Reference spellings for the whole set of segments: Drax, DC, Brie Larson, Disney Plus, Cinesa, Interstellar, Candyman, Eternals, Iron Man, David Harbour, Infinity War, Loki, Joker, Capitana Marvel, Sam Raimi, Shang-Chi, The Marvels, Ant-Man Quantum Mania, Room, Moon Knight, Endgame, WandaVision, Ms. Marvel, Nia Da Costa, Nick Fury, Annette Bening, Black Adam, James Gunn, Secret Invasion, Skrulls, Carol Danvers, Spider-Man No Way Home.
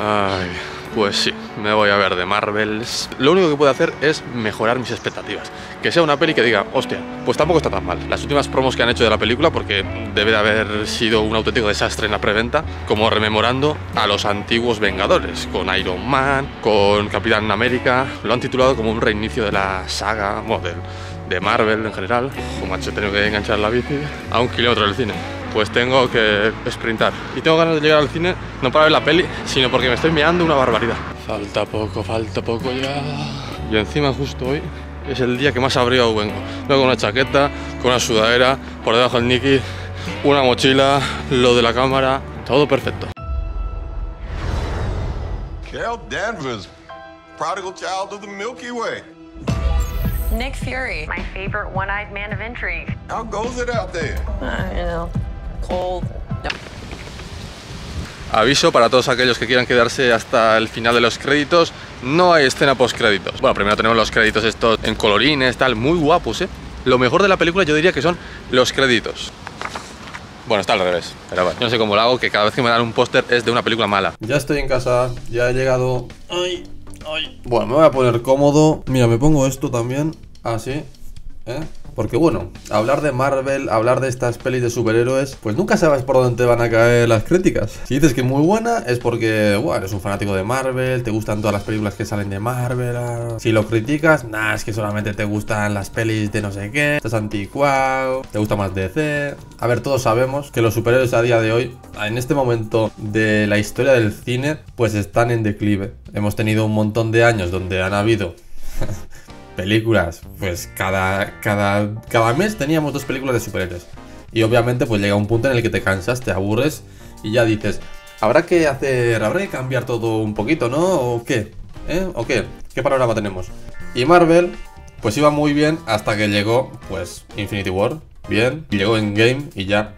Ay, pues sí, me voy a ver de Marvels. Lo único que puedo hacer es mejorar mis expectativas. Que sea una peli que diga, hostia, pues tampoco está tan mal. Las últimas promos que han hecho de la película, porque debe de haber sido un auténtico desastre en la preventa, como rememorando a los antiguos Vengadores, con Iron Man, con Capitán América. Lo han titulado como un reinicio de la saga, bueno, de Marvel en general. Ojo, macho, he tenido que enganchar la bici a 1 kilómetro del cine. Pues tengo que sprintar. Y tengo ganas de llegar al cine, no para ver la peli, sino porque me estoy meando una barbaridad. Falta poco ya. Y encima justo hoy es el día que más abrigo vengo. Vengo con una chaqueta, con una sudadera, por debajo el Nicky, una mochila, lo de la cámara, todo perfecto. Carol Danvers, prodigal child of the Milky Way. Nick Fury, my favorite one-eyed man of intrigue. How goes it out there? You know. Cold. No. Aviso para todos aquellos que quieran quedarse hasta el final de los créditos, no hay escena post créditos. Bueno, primero tenemos los créditos estos en colorines, tal, muy guapos, ¿eh? Lo mejor de la película yo diría que son los créditos. Bueno, está al revés, pero bueno, yo no sé cómo lo hago, que cada vez que me dan un póster es de una película mala. Ya estoy en casa, ya he llegado. Ay, ay. Bueno, me voy a poner cómodo. Mira, me pongo esto también, así, ¿eh? Porque bueno, hablar de Marvel, hablar de estas pelis de superhéroes, pues nunca sabes por dónde te van a caer las críticas. Si dices que es muy buena, es porque, bueno, eres un fanático de Marvel, te gustan todas las películas que salen de Marvel. Si lo criticas, nah, es que solamente te gustan las pelis de no sé qué, estás anticuado, te gusta más DC. A ver, todos sabemos que los superhéroes a día de hoy, en este momento de la historia del cine, pues están en declive. Hemos tenido un montón de años donde han habido... películas, pues cada mes teníamos 2 películas de superhéroes. Y obviamente pues llega un punto en el que te cansas, te aburres y ya dices, habrá que cambiar todo un poquito, ¿no? ¿O qué? ¿Eh? ¿O qué? ¿Qué panorama tenemos? Y Marvel pues iba muy bien hasta que llegó pues Infinity War, bien, llegó Endgame y ya.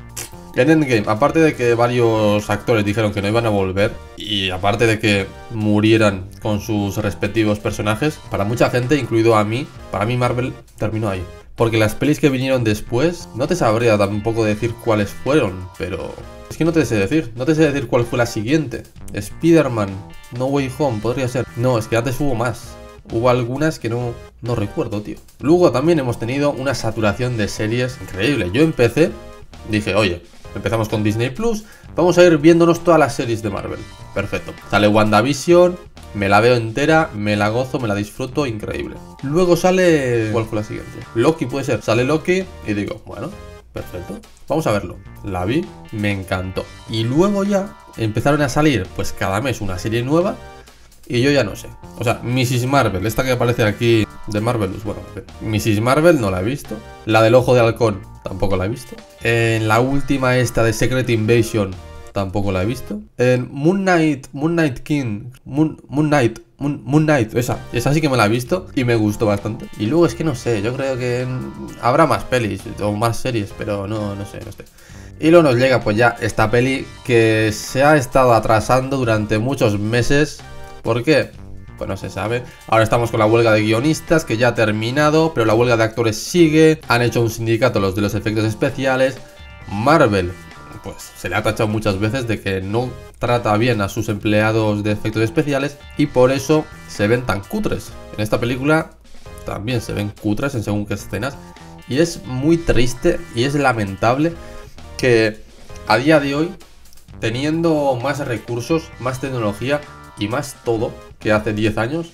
En Endgame, aparte de que varios actores dijeron que no iban a volver y aparte de que murieran con sus respectivos personajes, para mucha gente, incluido a mí, para mí Marvel terminó ahí. Porque las pelis que vinieron después, no te sabría tampoco decir cuáles fueron, pero... es que no te sé decir, no te sé decir cuál fue la siguiente. Spider-Man No Way Home podría ser. No, es que antes hubo más. Hubo algunas que no recuerdo, tío. Luego también hemos tenido una saturación de series increíble. Yo empecé, dije, oye... empezamos con Disney Plus, vamos a ir viéndonos todas las series de Marvel. Perfecto. Sale WandaVision, me la veo entera, me la gozo, me la disfruto, increíble. Luego sale... ¿cuál fue la siguiente? Loki puede ser. Sale Loki y digo, bueno, perfecto, vamos a verlo. La vi, me encantó. Y luego ya empezaron a salir, pues cada mes una serie nueva y yo ya no sé. O sea, Mrs. Marvel, esta que aparece aquí de Marvelous, bueno, Mrs. Marvel no la he visto. La del ojo de halcón tampoco la he visto. En la última esta de Secret Invasion tampoco la he visto. En Moon Knight, esa sí que me la he visto y me gustó bastante. Y luego es que no sé, yo creo que habrá más pelis o más series, pero no sé. Y luego nos llega pues ya esta peli que se ha estado atrasando durante muchos meses. ¿Por qué? Pues no se sabe. Ahora estamos con la huelga de guionistas, que ya ha terminado, pero la huelga de actores sigue. Han hecho un sindicato los de los efectos especiales. Marvel, pues se le ha tachado muchas veces de que no trata bien a sus empleados de efectos especiales y por eso se ven tan cutres. En esta película también se ven cutres en según qué escenas. Y es muy triste y es lamentable que a día de hoy, teniendo más recursos, más tecnología y más todo que hace 10 años,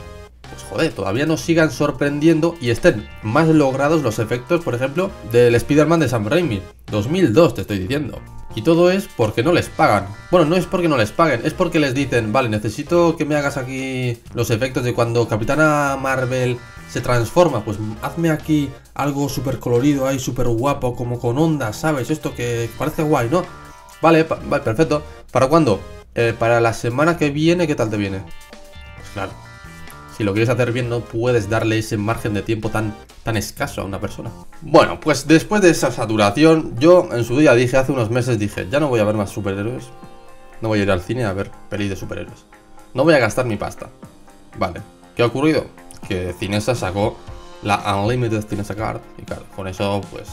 pues joder, todavía nos sigan sorprendiendo y estén más logrados los efectos, por ejemplo, del Spider-Man de Sam Raimi 2002, te estoy diciendo. Y todo es porque no les pagan. Bueno, no es porque no les paguen, es porque les dicen, vale, necesito que me hagas aquí los efectos de cuando Capitana Marvel se transforma, pues hazme aquí algo súper colorido, ahí súper guapo, como con ondas, ¿sabes? Esto que parece guay, ¿no? Vale, vale, perfecto. ¿Para cuándo? Para la semana que viene, ¿qué tal te viene? Pues claro, si lo quieres hacer bien no puedes darle ese margen de tiempo tan escaso a una persona. Bueno, pues después de esa saturación, yo en su día dije, hace unos meses dije, ya no voy a ver más superhéroes. No voy a ir al cine a ver pelis de superhéroes. No voy a gastar mi pasta. Vale, ¿qué ha ocurrido? Que Cinesa sacó la Unlimited Cinesa Card. Y claro, con eso pues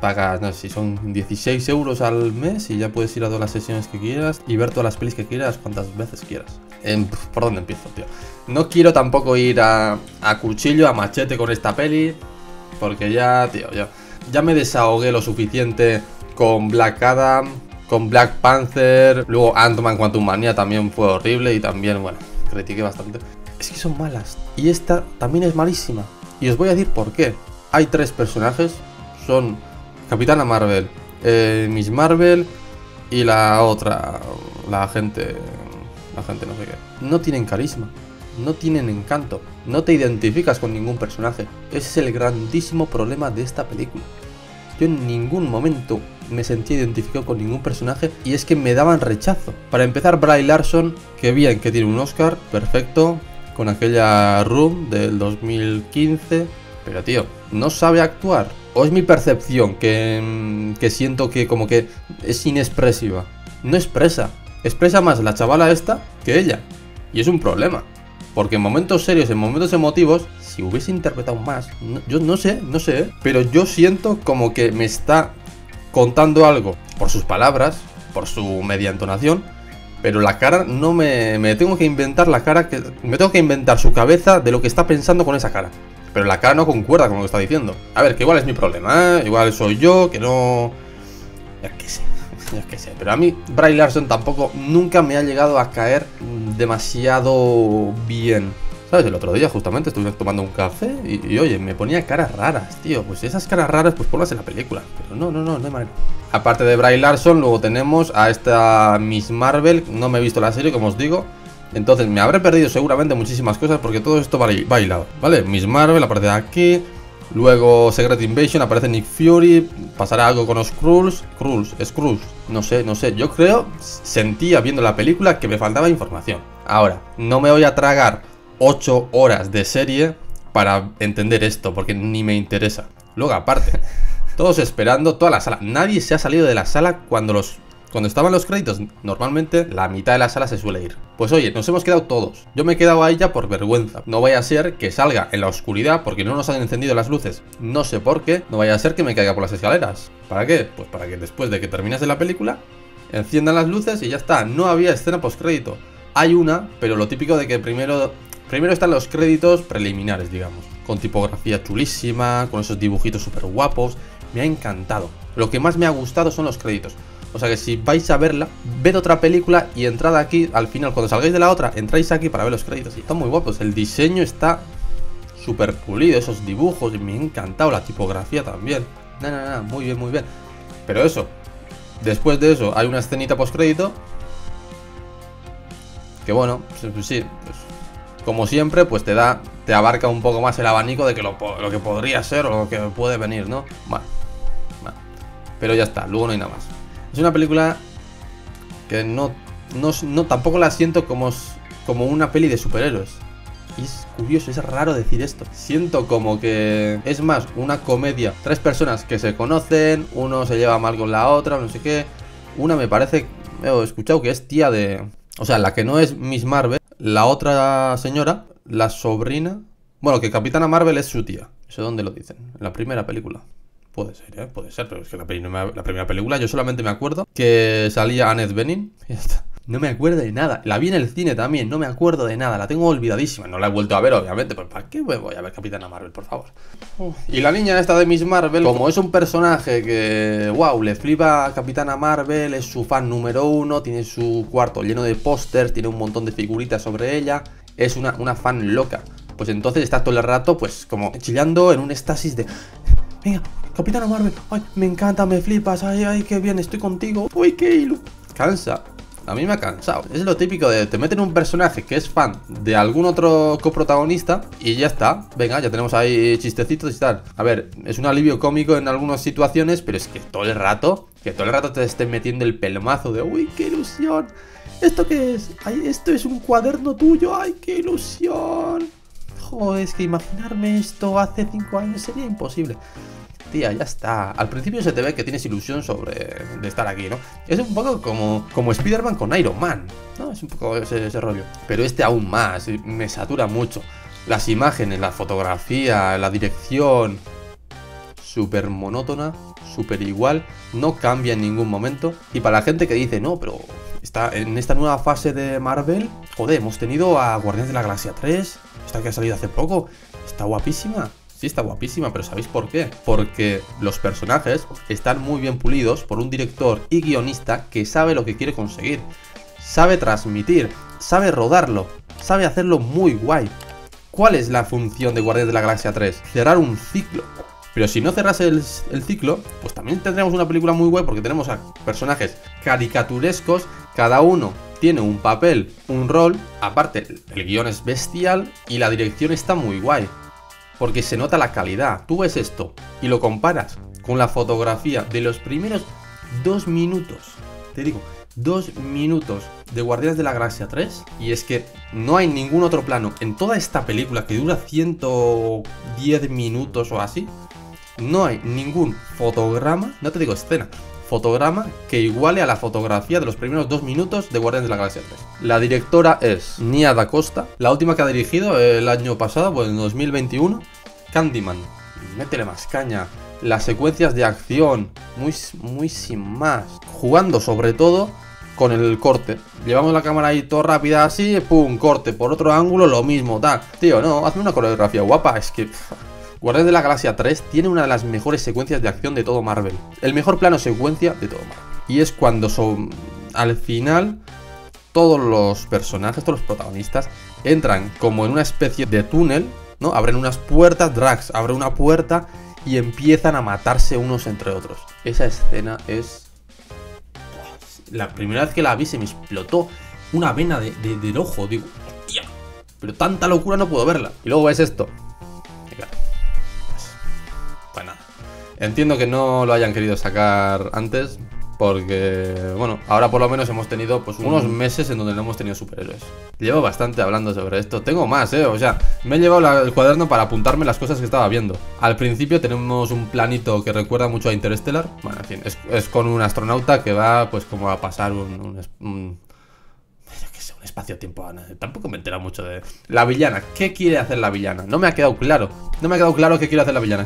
pagas, no sé si son 16 € al mes y ya puedes ir a todas las sesiones que quieras y ver todas las pelis que quieras cuantas veces quieras. ¿Por dónde empiezo, tío? No quiero tampoco ir a cuchillo, a machete con esta peli, porque ya, tío, ya me desahogué lo suficiente con Black Adam, con Black Panther, luego Ant-Man Quantum Mania también fue horrible y también, bueno, critiqué bastante. Es que son malas y esta también es malísima y os voy a decir por qué. Hay tres personajes, son Capitana Marvel, Ms. Marvel y la otra, la gente no sé qué. No tienen carisma, no tienen encanto, no te identificas con ningún personaje. Ese es el grandísimo problema de esta película. Yo en ningún momento me sentí identificado con ningún personaje y es que me daban rechazo. Para empezar, Brie Larson, que bien que tiene un Oscar, perfecto, con aquella Room del 2015, pero tío, no sabe actuar. O es mi percepción, que siento que como que es inexpresiva. No expresa, expresa más la chavala esta que ella. Y es un problema, porque en momentos serios, en momentos emotivos, si hubiese interpretado más, yo no sé, pero yo siento como que me está contando algo por sus palabras, por su media entonación, pero la cara no me tengo que inventar la cara, que me tengo que inventar su cabeza de lo que está pensando con esa cara, pero la cara no concuerda con lo que está diciendo. A ver, que igual es mi problema, igual soy yo, que no... Ya que sé, pero a mí Brie Larson tampoco nunca me ha llegado a caer demasiado bien. ¿Sabes? El otro día justamente estuve tomando un café y oye, me ponía caras raras, tío. Pues esas caras raras, pues ponlas en la película. Pero no hay manera. Aparte de Brie Larson, luego tenemos a esta Ms. Marvel. No me he visto la serie, como os digo. Entonces me habré perdido seguramente muchísimas cosas porque todo esto va bailado, ¿vale? Ms. Marvel aparece aquí. Luego Secret Invasion, aparece Nick Fury. Pasará algo con los Skrulls. No sé. Yo creo, sentía viendo la película que me faltaba información. Ahora, no me voy a tragar 8 horas de serie para entender esto, porque ni me interesa. Luego aparte, todos esperando, toda la sala, nadie se ha salido de la sala cuando estaban los créditos. Normalmente la mitad de la sala se suele ir. Pues oye, nos hemos quedado todos. Yo me he quedado ahí ya por vergüenza. No vaya a ser que salga en la oscuridad porque no nos han encendido las luces, no sé por qué. No vaya a ser que me caiga por las escaleras. ¿Para qué? Pues para que después de que terminase la película enciendan las luces y ya está. No había escena postcrédito. Hay una, pero lo típico de que primero están los créditos preliminares, digamos, con tipografía chulísima, con esos dibujitos súper guapos. Me ha encantado. Lo que más me ha gustado son los créditos. O sea que si vais a verla, ved otra película y entrad aquí al final. Cuando salgáis de la otra, entráis aquí para ver los créditos. Y están muy guapos. El diseño está súper pulido, esos dibujos. Me ha encantado la tipografía también. Muy bien, muy bien. Pero eso, después de eso, hay una escenita postcrédito. Que bueno, pues sí, pues... como siempre, pues te abarca un poco más el abanico de que lo que podría ser o lo que puede venir, ¿no? Vale. Pero ya está, luego no hay nada más. Es una película que no tampoco la siento como una peli de superhéroes. Y es curioso, es raro decir esto. Siento como que es más una comedia. Tres personas que se conocen, uno se lleva mal con la otra, no sé qué. Una me parece, he escuchado que es tía de... o sea, la que no es Ms. Marvel. La otra señora, la sobrina... bueno, que Capitana Marvel es su tía. Eso dónde lo dicen, en la primera película. Puede ser, ¿eh? Puede ser, pero es que la primera película yo solamente me acuerdo que salía Annette Bening y ya está. No me acuerdo de nada. La vi en el cine también, no me acuerdo de nada. La tengo olvidadísima. No la he vuelto a ver, obviamente. Pues ¿para qué voy a ver Capitana Marvel, por favor? Y la niña esta de Ms. Marvel, como es un personaje que... wow, le flipa a Capitana Marvel, es su fan número uno, tiene su cuarto lleno de pósters, tiene un montón de figuritas sobre ella. Es una fan loca. Pues entonces está todo el rato, pues, como chillando en un éxtasis de... venga, Capitana Marvel, ay, me encanta, me flipas, ay, ay, qué bien, estoy contigo. Uy, qué ilu... cansa. A mí me ha cansado. Es lo típico de te meten un personaje que es fan de algún otro coprotagonista y ya está. Venga, ya tenemos ahí chistecitos y tal. A ver, es un alivio cómico en algunas situaciones, pero es que todo el rato te estén metiendo el pelomazo de uy, qué ilusión. ¿Esto qué es? Ay, esto es un cuaderno tuyo. Ay, qué ilusión. Joder, es que imaginarme esto hace 5 años sería imposible. Tía, ya está. Al principio se te ve que tienes ilusión de estar aquí, ¿no? Es un poco como Spider-Man con Iron Man, ¿no? Es un poco ese rollo. Pero este aún más, me satura mucho. Las imágenes, la fotografía, la dirección... súper monótona, súper igual, no cambia en ningún momento. Y para la gente que dice, no, pero en esta nueva fase de Marvel, joder, hemos tenido a Guardians de la Galaxia 3, esta que ha salido hace poco, está guapísima. Sí, está guapísima, pero ¿sabéis por qué? Porque los personajes están muy bien pulidos por un director y guionista que sabe lo que quiere conseguir, sabe transmitir, sabe rodarlo, sabe hacerlo muy guay. ¿Cuál es la función de Guardianes de la Galaxia 3? Cerrar un ciclo. Pero si no cerrase el ciclo, pues también tendremos una película muy guay, porque tenemos a personajes caricaturescos, cada uno tiene un papel, un rol, aparte el guión es bestial y la dirección está muy guay. Porque se nota la calidad. Tú ves esto y lo comparas con la fotografía de los primeros 2 minutos, te digo, 2 minutos de Guardianes de la Galaxia 3, y es que no hay ningún otro plano en toda esta película, que dura 110 minutos o así, no hay ningún fotograma, no te digo escena, fotograma que iguale a la fotografía de los primeros 2 minutos de Guardianes de la Galaxia 3. La directora es Nia Da Costa, la última que ha dirigido el año pasado, pues en 2021, Candyman, métele más caña, las secuencias de acción, muy sin más, jugando sobre todo con el corte. Llevamos la cámara ahí todo rápida así, pum, corte, por otro ángulo lo mismo, tal. Tío, no, hazme una coreografía guapa, es que... Guardianes de la Galaxia 3 tiene una de las mejores secuencias de acción de todo Marvel. El mejor plano secuencia de todo Marvel. Y es cuando son, al final, todos los personajes, todos los protagonistas, entran como en una especie de túnel, ¿no? Abren unas puertas, Drax abre una puerta y empiezan a matarse unos entre otros. Esa escena es... La primera vez que la vi se me explotó una vena del ojo, digo, hostia, pero tanta locura, no puedo verla. Y luego ves esto. Entiendo que no lo hayan querido sacar antes, porque, bueno, ahora por lo menos hemos tenido pues unos meses en donde no hemos tenido superhéroes. Llevo bastante hablando sobre esto, tengo más, o sea, me he llevado el cuaderno para apuntarme las cosas que estaba viendo. Al principio tenemos un planito que recuerda mucho a Interstellar, bueno, en fin, es con un astronauta que va pues como a pasar un espacio-tiempo, tampoco me he enterado mucho de... La villana, ¿qué quiere hacer la villana? No me ha quedado claro, qué quiere hacer la villana,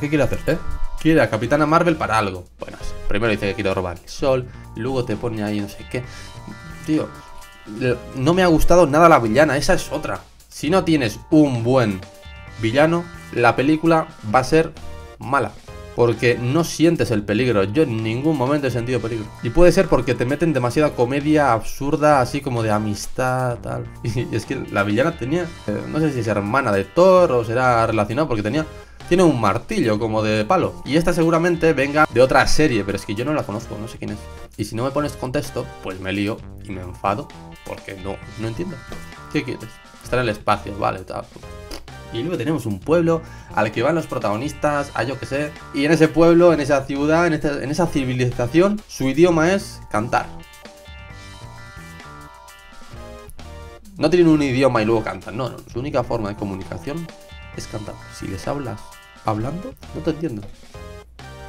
Quiere a Capitana Marvel para algo. Bueno, primero dice que quiere robar el sol, luego te pone ahí no sé qué. Tío, no me ha gustado nada la villana, esa es otra. Si no tienes un buen villano, la película va a ser mala, porque no sientes el peligro. Yo en ningún momento he sentido peligro. Y puede ser porque te meten demasiada comedia absurda, así como de amistad, tal. Y es que la villana tenía, no sé si es hermana de Thor o será relacionado, porque tiene un martillo como de palo. Y esta seguramente venga de otra serie, pero es que yo no la conozco, no sé quién es. Y si no me pones contexto, pues me lío y me enfado, porque no entiendo. ¿Qué quieres? Estar en el espacio, vale, tal. Y luego tenemos un pueblo al que van los protagonistas, a yo que sé. Y en ese pueblo, en esa ciudad, en esa civilización, su idioma es cantar. No tienen un idioma y luego cantan, no, su única forma de comunicación es cantar. Si les hablas hablando, no te entiendo,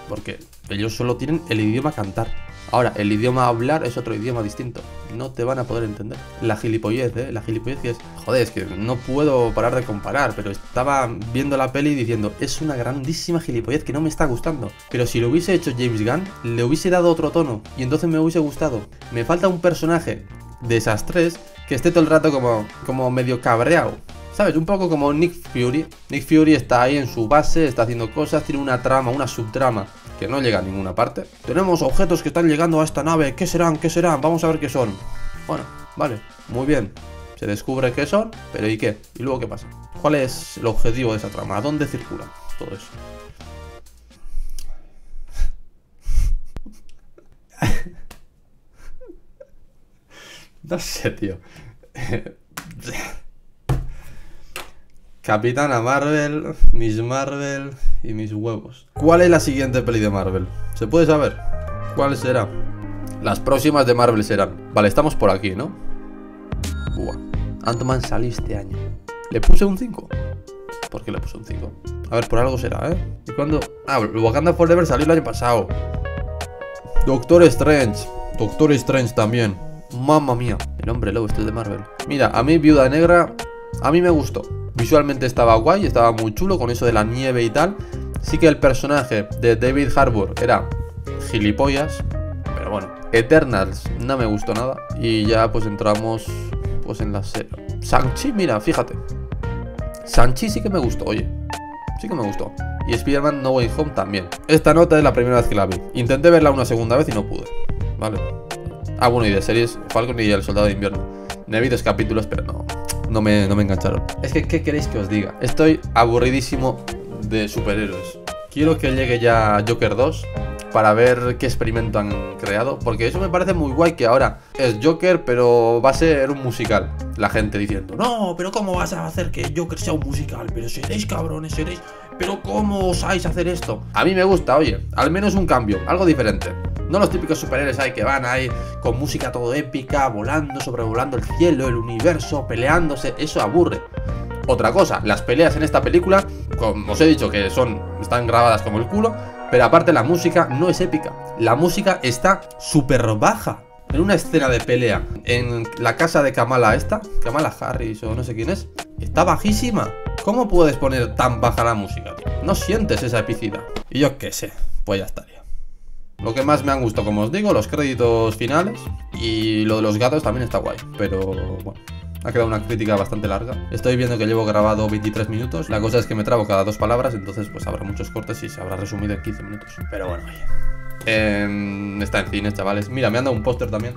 porque ellos solo tienen el idioma cantar. Ahora, el idioma hablar es otro idioma distinto, no te van a poder entender. La gilipollez, la gilipollez que es... Joder, es que no puedo parar de comparar, pero estaba viendo la peli diciendo, es una grandísima gilipollez que no me está gustando. Pero si lo hubiese hecho James Gunn, le hubiese dado otro tono, y entonces me hubiese gustado. Me falta un personaje de esas tres que esté todo el rato como medio cabreado, ¿sabes? Un poco como Nick Fury. Nick Fury está ahí en su base, está haciendo cosas, tiene una trama, una subtrama que no llega a ninguna parte. Tenemos objetos que están llegando a esta nave. ¿Qué serán? ¿Qué serán? Vamos a ver qué son. Bueno, vale, muy bien. Se descubre qué son, pero ¿y qué? ¿Y luego qué pasa? ¿Cuál es el objetivo de esa trama? ¿A dónde circula todo eso? No sé, tío. Capitana Marvel, Ms. Marvel y mis huevos. ¿Cuál es la siguiente peli de Marvel? ¿Se puede saber? ¿Cuál será? Las próximas de Marvel serán... Vale, estamos por aquí, ¿no? Buah, Ant-Man salió este año. ¿Le puse un 5? ¿Por qué le puse un 5? A ver, por algo será, ¿eh? ¿Y cuándo? Ah, Wakanda Forever salió el año pasado. Doctor Strange también. Mamma mía. El hombre lobo, este es de Marvel. Mira, a mí Viuda Negra... A mí me gustó. Visualmente estaba guay, estaba muy chulo con eso de la nieve y tal. Sí que el personaje de David Harbour era gilipollas, pero bueno. Eternals no me gustó nada. Y ya pues entramos pues en la serie. Shang-Chi, mira, fíjate. Shang-Chi sí que me gustó, oye. Sí que me gustó. Y Spider-Man No Way Home también. Esta nota es la primera vez que la vi. Intenté verla una segunda vez y no pude. Vale. Ah, bueno, y de series Falcon y El Soldado de Invierno. Me vi 2 capítulos, pero no me engancharon. Es que, ¿qué queréis que os diga? Estoy aburridísimo de superhéroes. Quiero que llegue ya Joker 2 para ver qué experimento han creado, porque eso me parece muy guay, que ahora es Joker, pero va a ser un musical. La gente diciendo, no, pero ¿cómo vas a hacer que Joker sea un musical? Pero seréis cabrones, seréis... Pero ¿cómo osáis hacer esto? A mí me gusta, oye, al menos un cambio, algo diferente. No los típicos superhéroes ahí que van ahí con música todo épica, volando, sobrevolando el cielo, el universo, peleándose, eso aburre. Otra cosa, las peleas en esta película, como os he dicho que están grabadas como el culo, pero aparte la música no es épica. La música está súper baja. En una escena de pelea en la casa de Kamala Harris o no sé quién es, está bajísima. ¿Cómo puedes poner tan baja la música, tío? No sientes esa epicidad. Y yo qué sé, pues ya estaría. Lo que más me han gustado, como os digo, los créditos finales. Y lo de los gatos también está guay. Pero bueno, ha quedado una crítica bastante larga. Estoy viendo que llevo grabado 23 minutos. La cosa es que me trabo cada 2 palabras. Entonces pues habrá muchos cortes y se habrá resumido en 15 minutos. Pero bueno, oye, está en cines, chavales. Mira, me han dado un póster también.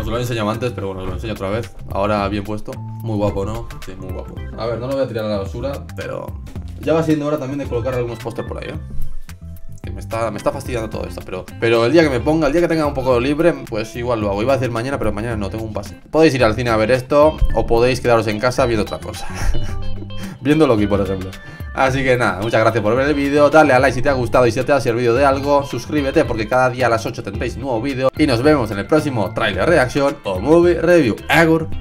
Os lo he enseñado antes, pero bueno, os lo enseño otra vez. Ahora bien puesto. Muy guapo, ¿no? Sí, muy guapo. A ver, no lo voy a tirar a la basura, pero ya va siendo hora también de colocar algunos pósters por ahí, ¿eh? Me está fastidiando todo esto, pero el día que me ponga, el día que tenga un poco libre, pues igual lo hago. Iba a decir mañana, pero mañana no, tengo un pase. Podéis ir al cine a ver esto, o podéis quedaros en casa viendo otra cosa. Viendo Loki, por ejemplo. Así que nada, muchas gracias por ver el vídeo. Dale a like si te ha gustado y si te ha servido de algo. Suscríbete porque cada día a las 8 tendréis nuevo vídeo. Y nos vemos en el próximo Trailer Reaction o Movie Review. Agur.